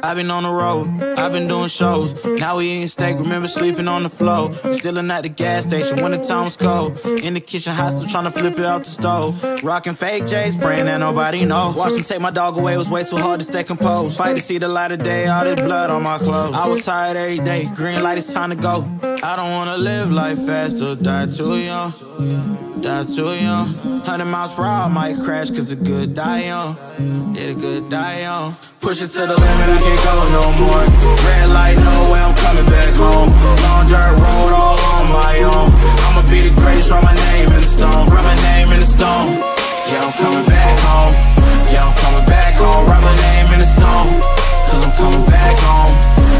I've been on the road, I've been doing shows. Now we eating steak, remember sleeping on the floor. Stealing at the gas station when the time was cold. In the kitchen hostile, trying to flip it off the stove. Rocking fake J's, praying that nobody know. Watch them take my dog away, it was way too hard to stay composed. Fight to see the light of day, all this blood on my clothes. I was tired every day, green light, it's time to go. I don't wanna live life fast or die too young. Die too young. 100 miles per hour, might crash cause a good die young. Yeah, a good die young. Push it to the limit, I can't go no more. Red light, no way, I'm coming back home. Long dirt road, all on my own. I'ma be the greatest, write my name in the stone. Write my name in the stone. Yeah, I'm coming back home. Yeah, I'm coming back home. Write my name in the stone. Cause I'm coming back home.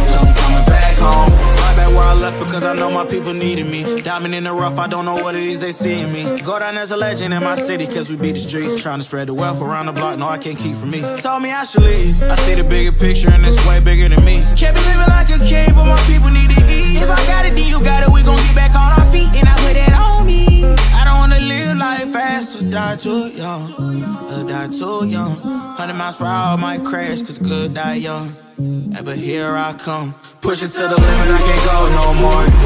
Yeah, I'm coming back home. I'm back where I left because I know my people needed me. Diamond in the rough, I don't know what it is they see in me. Go down as a legend in my city cause we beat the streets. Trying to spread the wealth around the block, no I can't keep from me. Told me I should leave, I see the bigger picture and it's way bigger than me. Can't be living like a king but my people need to eat. If I got it then you got it, we gon' get back on our feet. And I put that on me. I don't wanna live life fast or die too young. Or die too young. 100 miles per hour might crash cause good die young. But here I come. Push it to the limit, I can't go no more.